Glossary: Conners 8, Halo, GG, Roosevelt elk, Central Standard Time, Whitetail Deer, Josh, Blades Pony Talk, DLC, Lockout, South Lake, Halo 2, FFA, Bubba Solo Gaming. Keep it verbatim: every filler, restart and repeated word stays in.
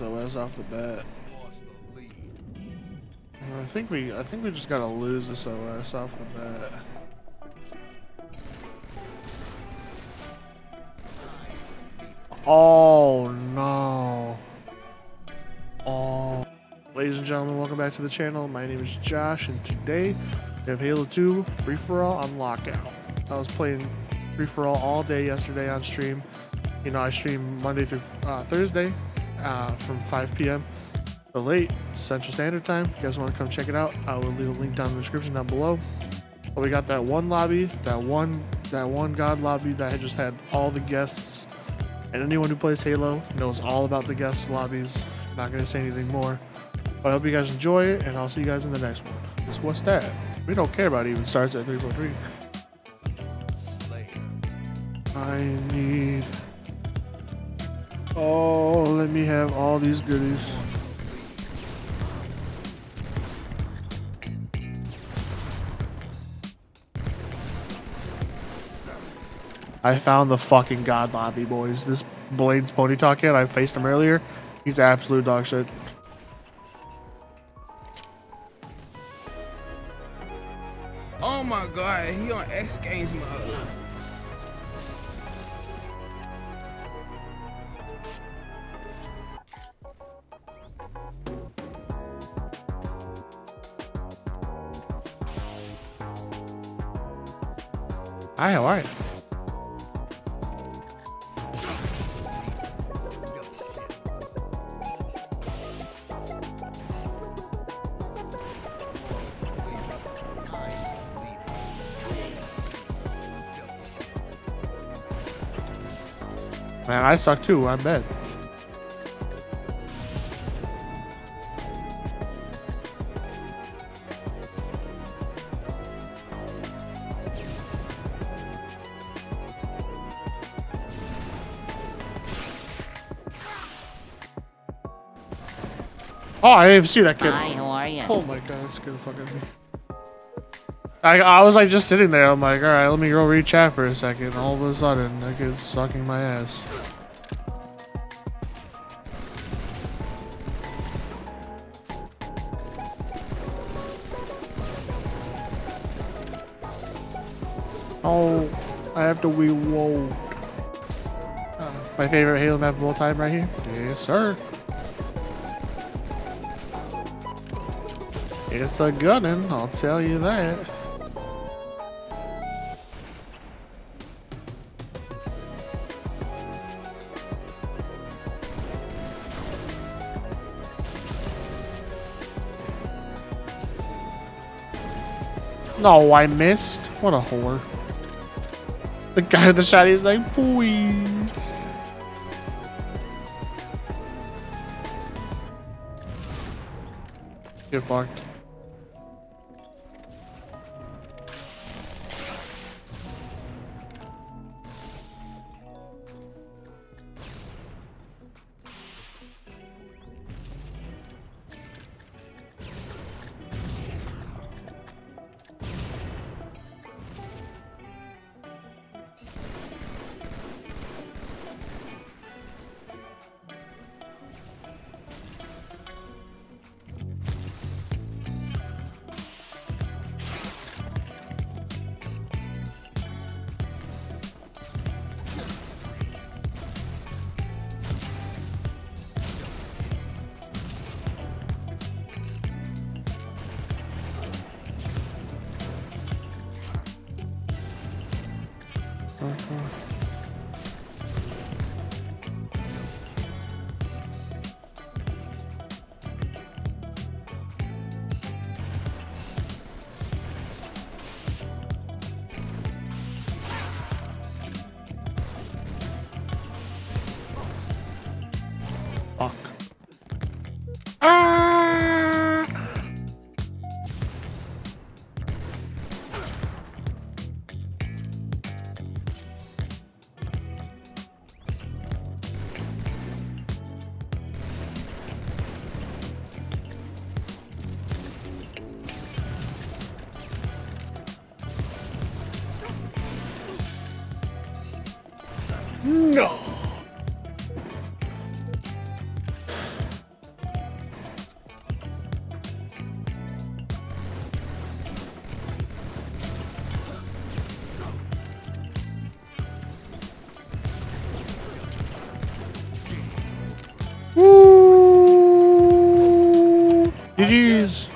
So as off the bat, I think we I think we just gotta lose this O S off the bat. Oh no! Oh, ladies and gentlemen, welcome back to the channel. My name is Josh, and today we have Halo two free for all on Lockout. I was playing free for all all day yesterday on stream. You know, I stream Monday through uh, Thursday uh, from five P M to late Central Standard Time. If you guys want to come check it out, I will leave a link down in the description down below. But we got that one lobby, that one, that one God lobby that I just had all the guests. And anyone who plays Halo knows all about the guest lobbies. I'm not going to say anything more. But I hope you guys enjoy it, and I'll see you guys in the next one. Because what's that? We don't care about it. It even starts at three point three. I need... Oh, let me have all these goodies. I found the fucking God lobby, boys. This Blades Pony Talk kid, I faced him earlier. He's absolute dog shit. Oh my god, he on X Games mode. Hi, how are you? Man, I suck too, I bet. Oh, I didn't even see that kid. Hi, how are you? Oh my god, that's gonna fucking me. I, I was like just sitting there, I'm like, alright, let me go read chat for a second. All of a sudden, that kid's sucking my ass. Oh, I have to wee whoa. Uh, my favorite Halo map of all time right here. Yes, sir. It's a good one, I'll tell you that. No, I missed. What a whore. The guy with the shotty is like, please. Get fucked. Fuck. Ah! No. Woo! G G's.